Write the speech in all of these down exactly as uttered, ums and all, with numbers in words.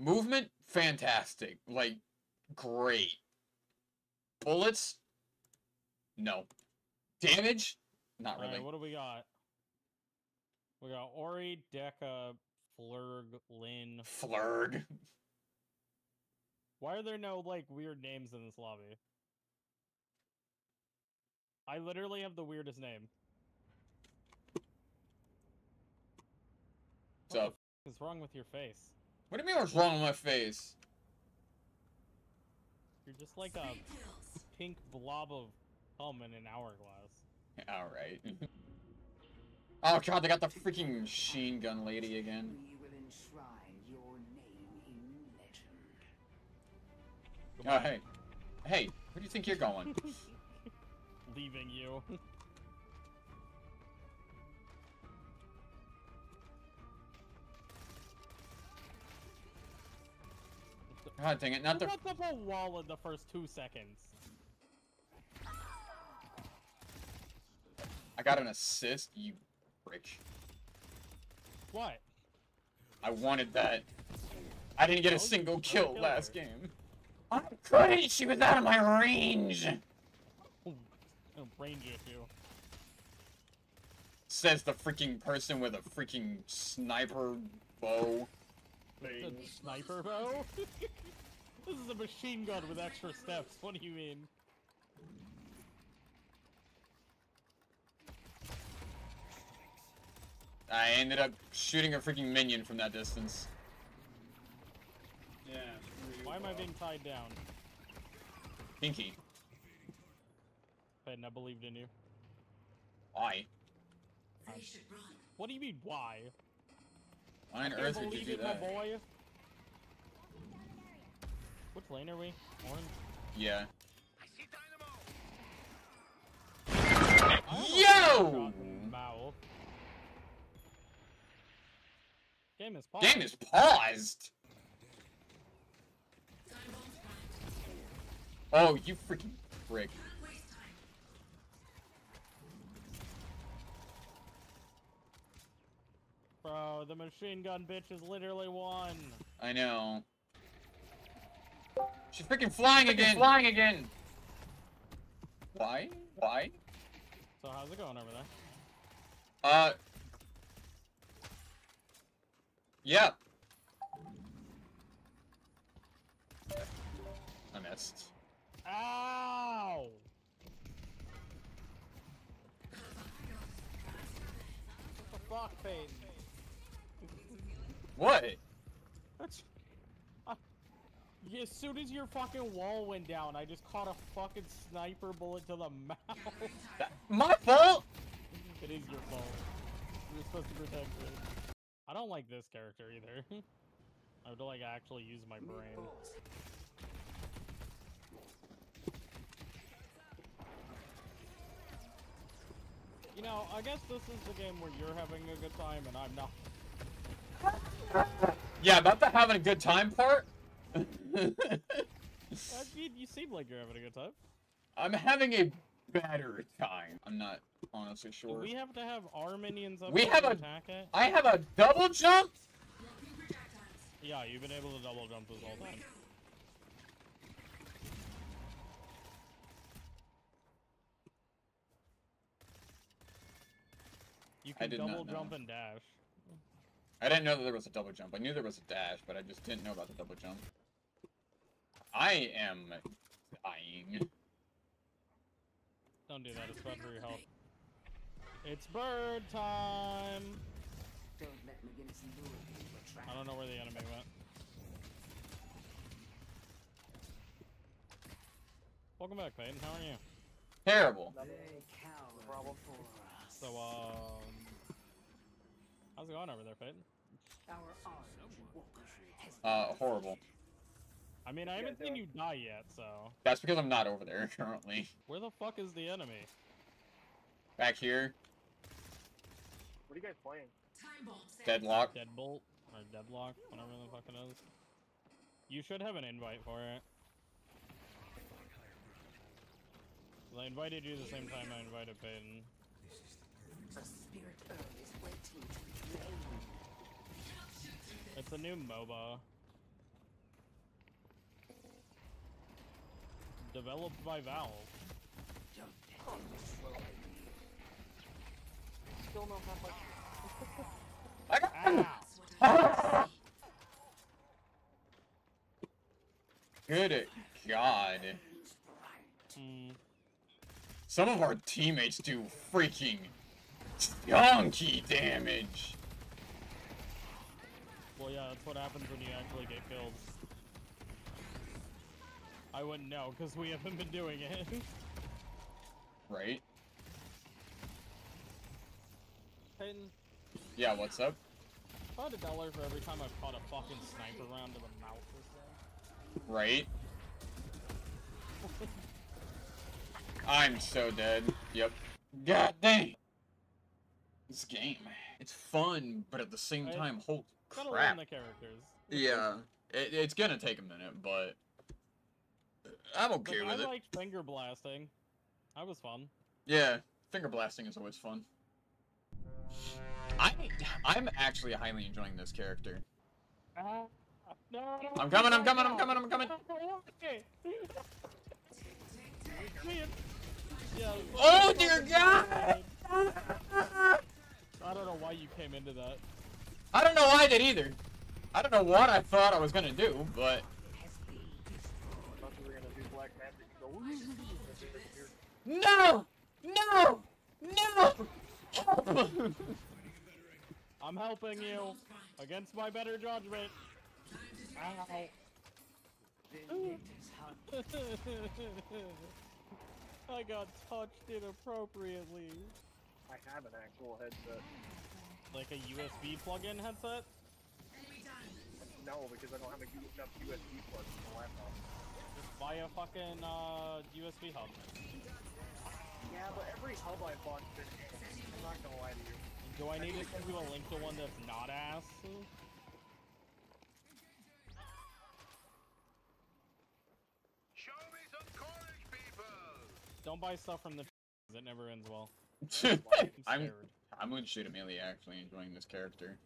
Movement, fantastic. Like, great. Bullets? No. Damage? Not really. All right, what do we got? We got Ori, Deca, Flurg, Lynn. Flurg. Why are there no, like, weird names in this lobby? I literally have the weirdest name. What's up? What the f is wrong with your face? What do you mean what's wrong with my face? You're just like a pink blob of hum in an hourglass. Alright. Oh god, they got the freaking machine gun lady again. Oh, hey. Hey, where do you think you're going? Leaving you. God dang it, not the- You built up a wall in the first two seconds. I got an assist, you prick. What? I wanted that. I didn't get a single kill last game. I couldn't! She was out of my range! Oh, range issue. Says the freaking person with a freaking sniper bow. Thing. A sniper bow? This is a machine gun with extra steps, what do you mean? I ended up shooting a freaking minion from that distance. Yeah. Why am I being tied down? Pinky. And I believed in you. Why? Um, what do you mean why? Why on earth would you do that? My boy. Which lane are we? Orange? Yeah. I see dynamo. Yo! Yo! Game is paused. Game is paused. Oh, you freaking prick. Bro, the machine gun bitch is literally one. I know. She's freaking flying freaking again. Flying again. Why? Why? So how's it going over there? Uh. Yeah. I missed. Ow! What the fuck, Peyton? What? That's, uh, as soon as your fucking wall went down, I just caught a fucking sniper bullet to the mouth. That, my fault? It is your fault. You're supposed to protect it. I don't like this character either. I would like actually use my brain. You know, I guess this is the game where you're having a good time and I'm not. Yeah, about the having a good time part. I mean, you seem like you're having a good time. I'm having a better time. I'm not honestly sure. Do we have to have our minions up we have to a, attack it? I have a double jump? Yeah, you've been able to double jump this whole time. You can double jump and dash. I didn't know that there was a double jump. I knew there was a dash, but I just didn't know about the double jump. I am dying. Don't do that, it's bad for your health. It's bird time! Don't let I don't know where the enemy went. Welcome back, Peyton. How are you? Terrible. So, um... how's it going over there, Peyton? Uh, horrible. I mean, I haven't seen you die yet, so... That's because I'm not over there currently. Where the fuck is the enemy? Back here. What are you guys playing? Deadlock. Deadbolt, or Deadlock, whatever the fuck it is. You should have an invite for it. Well, I invited you the same time I invited Peyton. The spirit earth is waiting to be made. It's a new MOBA. developed by Valve. Still not that much. Ow. Good God. Mm. Some of our teammates do freaking skunky damage. Well, yeah, that's what happens when you actually get killed. I wouldn't know, because we haven't been doing it. Right? Hayden. Yeah, what's up? I had a dollar for every time I've caught a fucking sniper round to the mouth or something. Right? I'm so dead. Yep. God dang! This game. It's fun, but at the same I time, holy crap. Gotta learn the characters. Yeah. It, it's gonna take a minute, but... I'm okay with it. I liked finger blasting. That was fun. Yeah, finger blasting is always fun. I, I'm actually highly enjoying this character. Uh, no, no, I'm coming, I'm coming, I'm coming, I'm coming! Okay. Yeah, oh dear God! I don't know why you came into that. I don't know why I did either. I don't know what I thought I was gonna do, but... No! No! No! Help! I'm helping you against my better judgment. Ow. I got touched inappropriately. I have an actual headset. Like a U S B plug-in headset? No, because I don't have enough U S B plug in my laptop. Just buy a fucking uh, U S B hub. Yeah, but every hub I bought is I'm not gonna lie to you. Do I need to send you a link to one that's not ass? Show me some courage, people! Don't buy stuff from the it never ends well. I'm, I'm, I'm gonna shoot Amelia, actually enjoying this character.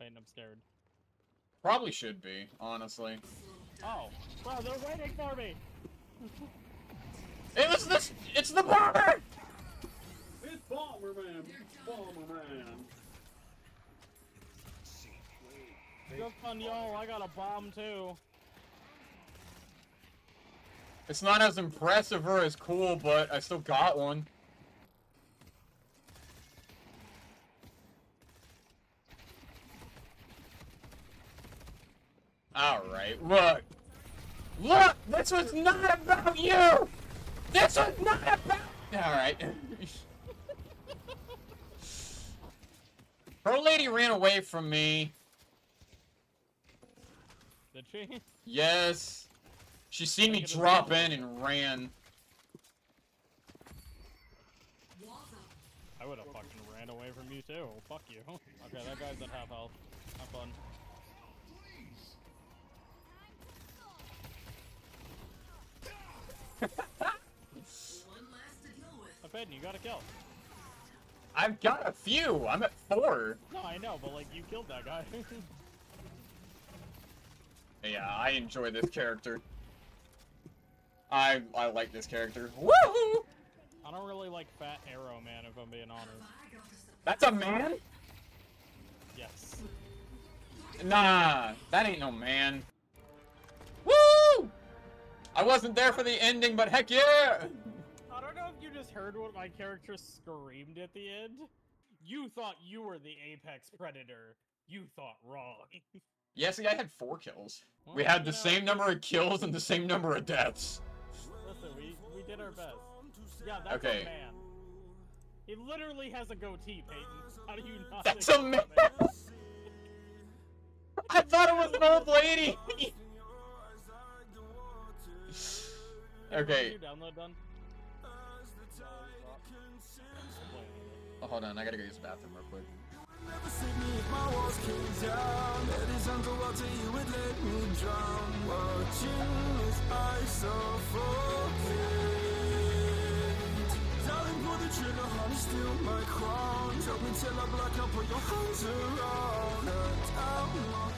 I'm scared. Probably should be, honestly. Oh. Wow, they're waiting for me! It was this- it's the bomber! It's Bomberman! Bomberman! Good fun, y'all, I got a bomb too. It's not as impressive or as cool, but I still got one. Alright, look! Look! This was not about you! This was not about... Alright. Her lady ran away from me. Did she? Yes. She seen me drop in and ran. I would've fucking ran away from you too. Fuck you. Okay, that guy's at half health. Have fun. Finn, you got a kill. I've got a few. I'm at four. No, I know, but like you killed that guy. Yeah, I enjoy this character. I I like this character. Woohoo! I don't really like Fat Arrow Man, if I'm being honest. That's a man? Yes. Nah, that ain't no man. Woo! I wasn't there for the ending, but heck yeah! I don't know if you just heard what my character screamed at the end. You thought you were the apex predator. You thought wrong. Yeah, see, I had four kills. Well, we had the know. same number of kills and the same number of deaths. Listen, we, we did our best. Yeah, that's okay. A man. He literally has a goatee, Peyton. How do you not That's a man! I thought it was an old lady! Okay. Download done? Oh, hold on, I gotta go use the bathroom real quick. Never see me if my walls came down. At his underwater, you would let me drown. Watching his eyes suffocate. Darling, pull the trigger, honey, steal my crown. Drop me till I black out, put your hands around. And I'm